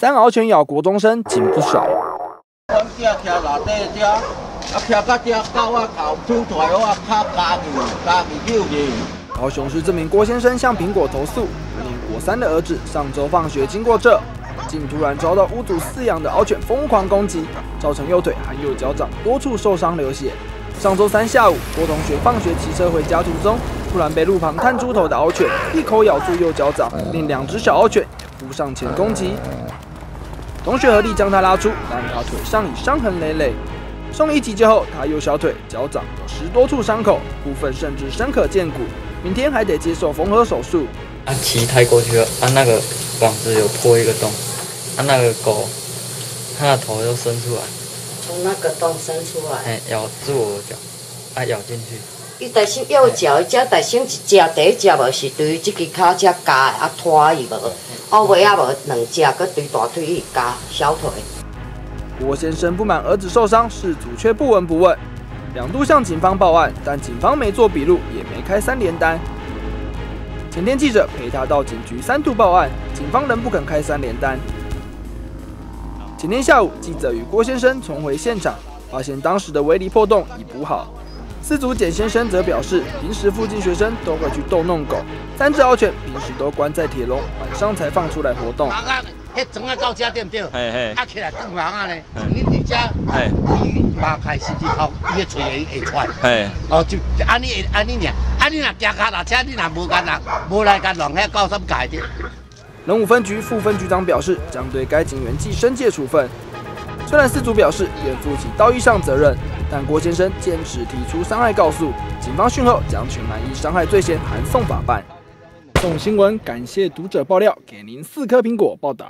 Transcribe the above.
三獒犬咬国中生仅不少。高雄市这名郭先生向苹果投诉，一名国三的儿子上周放学经过这，竟突然遭到屋主饲养的獒犬疯狂攻击，造成右腿和右脚掌多处受伤流血。上周三下午，郭同学放学骑车回家途中，突然被路旁探出头的獒犬一口咬住右脚掌，令两只小獒犬也扑上前攻击。同学合力将他拉出，但他腿上已伤痕累累。 送医急救后，他右小腿、脚掌有10多处伤口，部分甚至深可见骨，明天还得接受缝合手术。骑太过去了，那个网子有破一个洞，那个狗，它的头就伸出来，从那个洞伸出来，咬住我的脚，咬进去。伊但是右脚，只但是一只，第一只无是对这个脚只夹，拖伊无，后尾也无两只，佮对大腿伊夹小腿。 郭先生不满儿子受伤，事主却不闻不问，2度向警方报案，但警方没做笔录，也没开3联单。前天记者陪他到警局3度报案，警方仍不肯开3联单。前天下午，记者与郭先生重回现场，发现当时的围篱破洞已补好。饲主简先生则表示，平时附近学生都会去逗弄狗，3只獒犬平时都关在铁笼，晚上才放出来活动。 迄种啊到遮对不对？起来更忙啊嘞！你伫遮，伊擘开狮子口，伊个嘴会出来。哦，就安尼尔，安尼若行脚踏车，你若无干人，无来干人，遐到什界的？仁武分局副分局长表示，将对该警员记申诫处分。虽然饲主表示愿负起道义上责任，但郭先生坚持提出伤害告诉，警方讯后将全案依伤害罪嫌函送法办。 动新闻，感谢读者爆料，给您4颗苹果报道。